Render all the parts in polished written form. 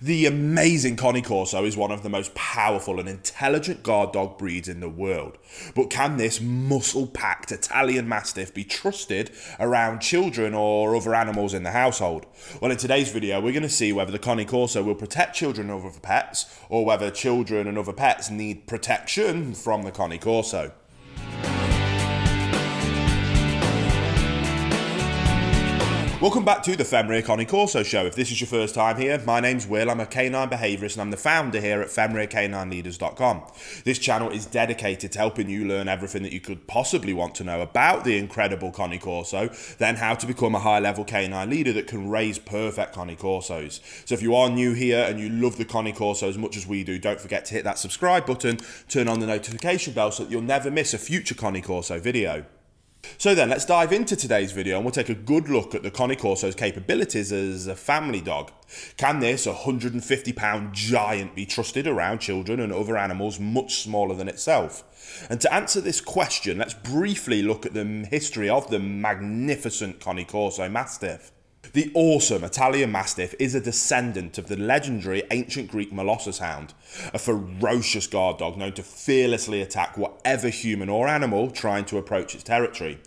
The amazing Cane Corso is one of the most powerful and intelligent guard dog breeds in the world. But can this muscle-packed Italian Mastiff be trusted around children or other animals in the household? Well, in today's video, we're going to see whether the Cane Corso will protect children and other pets, or whether children and other pets need protection from the Cane Corso. Welcome back to the Fenrir Cane Corso Show. If this is your first time here, my name's Will. I'm a canine behaviourist and I'm the founder here at fenrircanineleaders.com. This channel is dedicated to helping you learn everything that you could possibly want to know about the incredible Cane Corso, then how to become a high-level canine leader that can raise perfect Cane Corsos. So if you are new here and you love the Cane Corso as much as we do, don't forget to hit that subscribe button, turn on the notification bell so that you'll never miss a future Cane Corso video. So then, let's dive into today's video and we'll take a good look at the Cane Corso's capabilities as a family dog. Can this 150-pound giant be trusted around children and other animals much smaller than itself? And to answer this question, let's briefly look at the history of the magnificent Cane Corso Mastiff. The awesome Italian Mastiff is a descendant of the legendary ancient Greek Molossus Hound, a ferocious guard dog known to fearlessly attack whatever human or animal trying to approach its territory.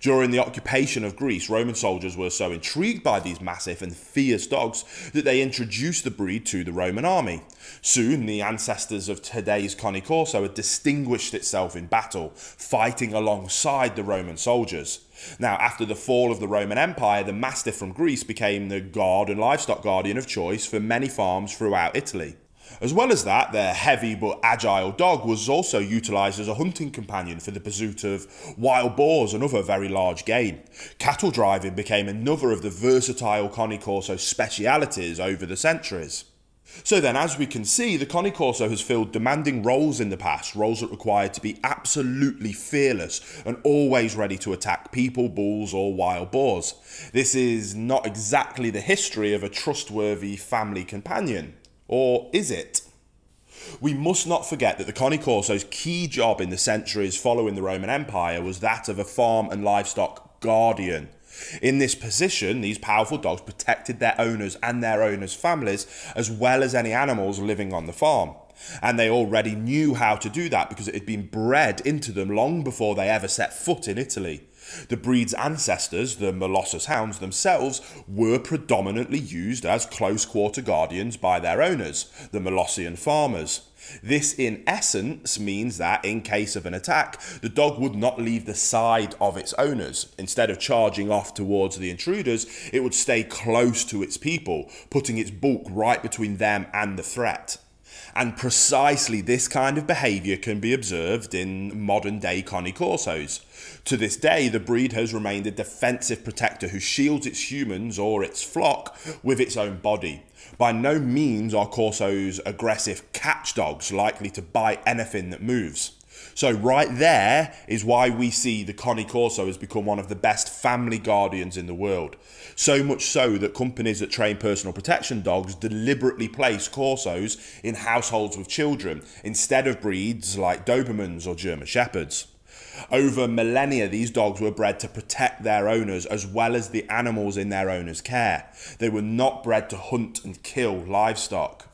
During the occupation of Greece, Roman soldiers were so intrigued by these massive and fierce dogs that they introduced the breed to the Roman army. Soon, the ancestors of today's Cane Corso had distinguished itself in battle, fighting alongside the Roman soldiers. Now, after the fall of the Roman Empire, the Mastiff from Greece became the guard and livestock guardian of choice for many farms throughout Italy. As well as that, their heavy but agile dog was also utilised as a hunting companion for the pursuit of wild boars and other very large game. Cattle driving became another of the versatile Cane Corso specialities over the centuries. So then, as we can see, the Cane Corso has filled demanding roles in the past, roles that required to be absolutely fearless and always ready to attack people, bulls or wild boars. This is not exactly the history of a trustworthy family companion. Or is it? We must not forget that the Cane Corso's key job in the centuries following the Roman Empire was that of a farm and livestock guardian. In this position, these powerful dogs protected their owners and their owners' families, as well as any animals living on the farm. And they already knew how to do that because it had been bred into them long before they ever set foot in Italy. The breed's ancestors, the Molossus Hounds themselves, were predominantly used as close-quarter guardians by their owners, the Molossian farmers. This, in essence, means that, in case of an attack, the dog would not leave the side of its owners. Instead of charging off towards the intruders, it would stay close to its people, putting its bulk right between them and the threat. And precisely this kind of behaviour can be observed in modern-day Cane Corsos. To this day, the breed has remained a defensive protector who shields its humans or its flock with its own body. By no means are Corsos aggressive catch dogs likely to bite anything that moves. So right there is why we see the Cane Corso has become one of the best family guardians in the world. So much so that companies that train personal protection dogs deliberately place Corsos in households with children instead of breeds like Dobermans or German Shepherds. Over millennia, these dogs were bred to protect their owners as well as the animals in their owners' care. They were not bred to hunt and kill livestock.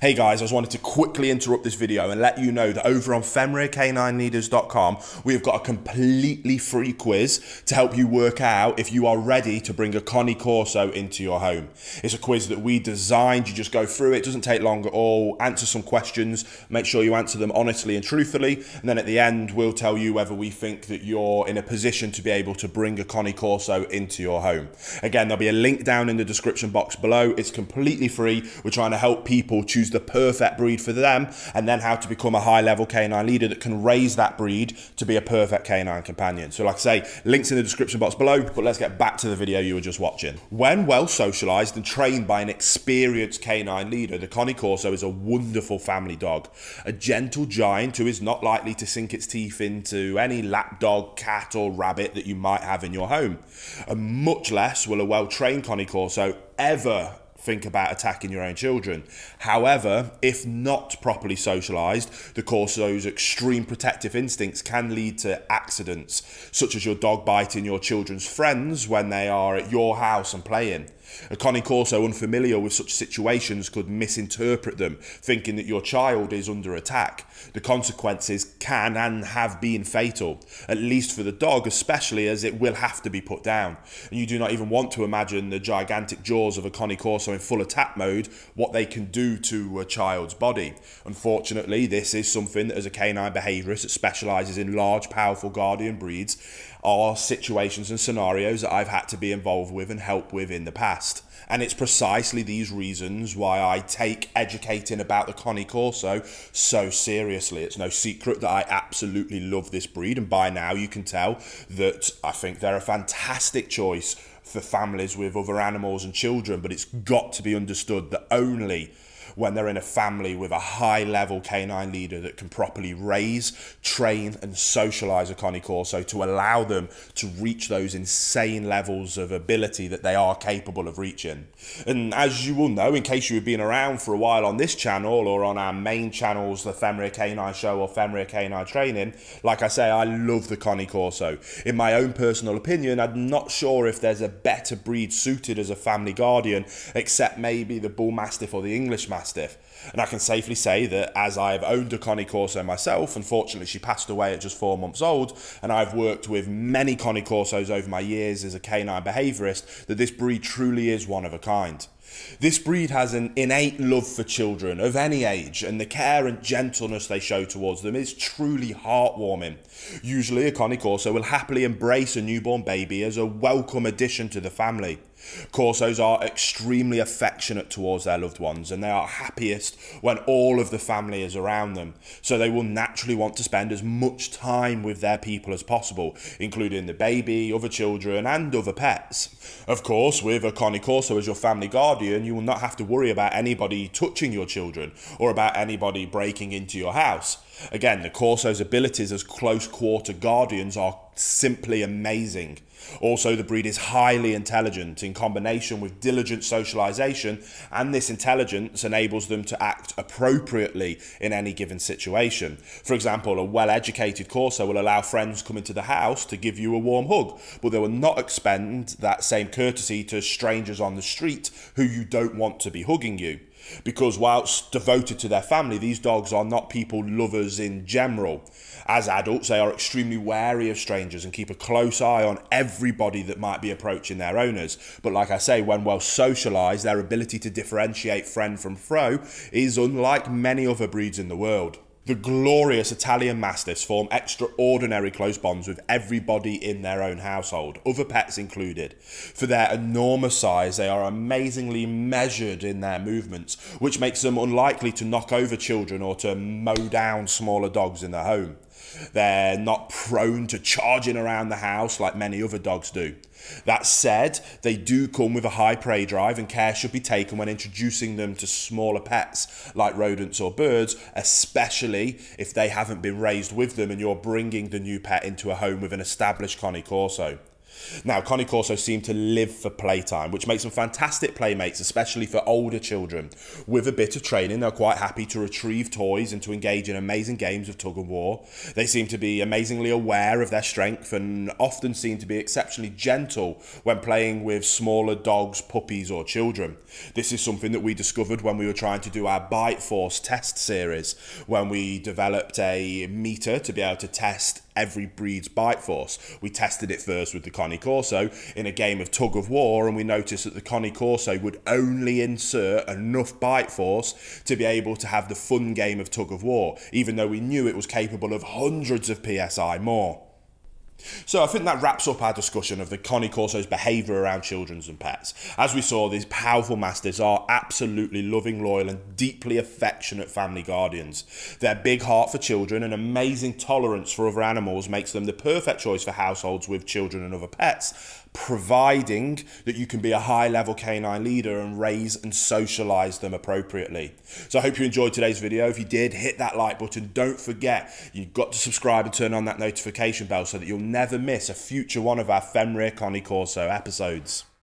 Hey guys, I just wanted to quickly interrupt this video and let you know that over on fenrircanineleaders.com, we've got a completely free quiz to help you work out if you are ready to bring a Cane Corso into your home. It's a quiz that we designed. You just go through it. It doesn't take long at all. Answer some questions. Make sure you answer them honestly and truthfully. And then at the end, we'll tell you whether we think that you're in a position to be able to bring a Cane Corso into your home. Again, there'll be a link down in the description box below. It's completely free. We're trying to help people choose the perfect breed for them, and then how to become a high-level canine leader that can raise that breed to be a perfect canine companion. So like I say, links in the description box below, but let's get back to the video you were just watching. When well socialized and trained by an experienced canine leader, the Cane Corso is a wonderful family dog, a gentle giant who is not likely to sink its teeth into any lapdog, cat or rabbit that you might have in your home, and much less will a well-trained Cane Corso ever think about attacking your own children. However, if not properly socialised, the Corso's extreme protective instincts can lead to accidents, such as your dog biting your children's friends when they are at your house and playing. A Cane Corso unfamiliar with such situations could misinterpret them, thinking that your child is under attack. The consequences can and have been fatal, at least for the dog, especially as it will have to be put down. And you do not even want to imagine the gigantic jaws of a Cane Corso in full attack mode, what they can do to a child's body. Unfortunately, this is something that as a canine behaviourist that specialises in large, powerful guardian breeds are situations and scenarios that I've had to be involved with and help with in the past. And it's precisely these reasons why I take educating about the Cane Corso so seriously. It's no secret that I absolutely love this breed, and by now you can tell that I think they're a fantastic choice for families with other animals and children, but it's got to be understood that only when they're in a family with a high-level canine leader that can properly raise, train, and socialise a Cane Corso to allow them to reach those insane levels of ability that they are capable of reaching. And as you will know, in case you've been around for a while on this channel or on our main channels, the Fenrir Canine Show or Fenrir Canine Training, like I say, I love the Cane Corso. In my own personal opinion, I'm not sure if there's a better breed suited as a family guardian, except maybe the Bull Mastiff or the English Mastiff. And I can safely say that as I've owned a Cane Corso myself, unfortunately she passed away at just 4 months old, and I've worked with many Cane Corsos over my years as a canine behaviourist, that this breed truly is one of a kind. This breed has an innate love for children of any age, and the care and gentleness they show towards them is truly heartwarming. Usually a Cane Corso will happily embrace a newborn baby as a welcome addition to the family. Corsos are extremely affectionate towards their loved ones, and they are happiest when all of the family is around them, so they will naturally want to spend as much time with their people as possible, including the baby, other children and other pets. Of course, with a Cane Corso as your family guardian, you will not have to worry about anybody touching your children or about anybody breaking into your house. Again, the Corso's abilities as close-quarter guardians are simply amazing. Also, the breed is highly intelligent. In combination with diligent socialization, and this intelligence enables them to act appropriately in any given situation. For example, a well-educated Corso will allow friends coming to the house to give you a warm hug, but they will not expend that same courtesy to strangers on the street who you don't want to be hugging you. Because whilst devoted to their family, these dogs are not people lovers in general. As adults, they are extremely wary of strangers and keep a close eye on everybody that might be approaching their owners. But like I say, when well socialised, their ability to differentiate friend from foe is unlike many other breeds in the world. The glorious Italian Mastiffs form extraordinary close bonds with everybody in their own household, other pets included. For their enormous size, they are amazingly measured in their movements, which makes them unlikely to knock over children or to mow down smaller dogs in their home. They're not prone to charging around the house like many other dogs do. That said, they do come with a high prey drive, and care should be taken when introducing them to smaller pets like rodents or birds, especially if they haven't been raised with them and you're bringing the new pet into a home with an established Cane Corso. Now, Cane Corso seem to live for playtime, which makes them fantastic playmates, especially for older children. With a bit of training, they're quite happy to retrieve toys and to engage in amazing games of tug-of-war. They seem to be amazingly aware of their strength and often seem to be exceptionally gentle when playing with smaller dogs, puppies or children. This is something that we discovered when we were trying to do our Bite Force test series, when we developed a meter to be able to test every breed's bite force. We tested it first with the Cane Corso in a game of tug of war, and we noticed that the Cane Corso would only insert enough bite force to be able to have the fun game of tug of war, even though we knew it was capable of hundreds of PSI more. So I think that wraps up our discussion of the Cane Corso's behaviour around children and pets. As we saw, these powerful Mastiffs are absolutely loving, loyal and deeply affectionate family guardians. Their big heart for children and amazing tolerance for other animals makes them the perfect choice for households with children and other pets, providing that you can be a high-level canine leader and raise and socialise them appropriately. So I hope you enjoyed today's video. If you did, hit that like button. Don't forget, you've got to subscribe and turn on that notification bell so that you'll never miss a future one of our Fenrir Cane Corso episodes.